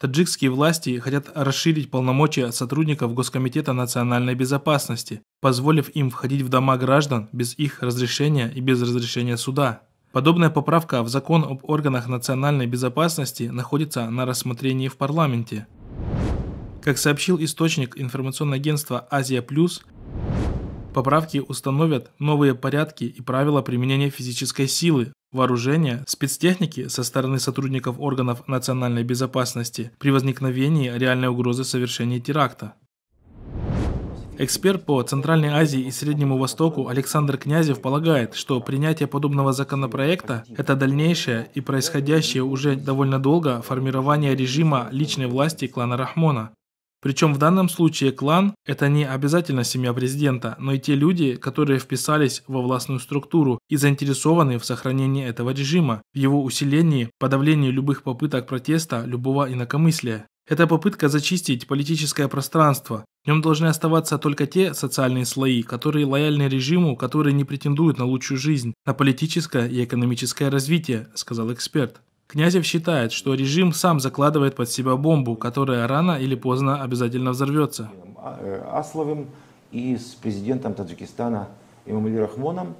Таджикские власти хотят расширить полномочия сотрудников Госкомитета национальной безопасности, позволив им входить в дома граждан без их разрешения и без разрешения суда. Подобная поправка в закон об органах национальной безопасности находится на рассмотрении в парламенте. Как сообщил источник информационного агентства «Азия плюс», поправки установят новые порядки и правила применения физической силы, вооружения, спецтехники со стороны сотрудников органов национальной безопасности при возникновении реальной угрозы совершения теракта. Эксперт по Центральной Азии и Среднему Востоку Александр Князев полагает, что принятие подобного законопроекта – это дальнейшее и происходящее уже довольно долго формирование режима личной власти клана Рахмона. Причем в данном случае клан – это не обязательно семья президента, но и те люди, которые вписались во властную структуру и заинтересованы в сохранении этого режима, в его усилении, подавлении любых попыток протеста, любого инакомыслия. Это попытка зачистить политическое пространство. В нем должны оставаться только те социальные слои, которые лояльны режиму, которые не претендуют на лучшую жизнь, на политическое и экономическое развитие, сказал эксперт. Князев считает, что режим сам закладывает под себя бомбу, которая рано или поздно обязательно взорвется. Асловым и с президентом Таджикистана Эмомали Рахмоном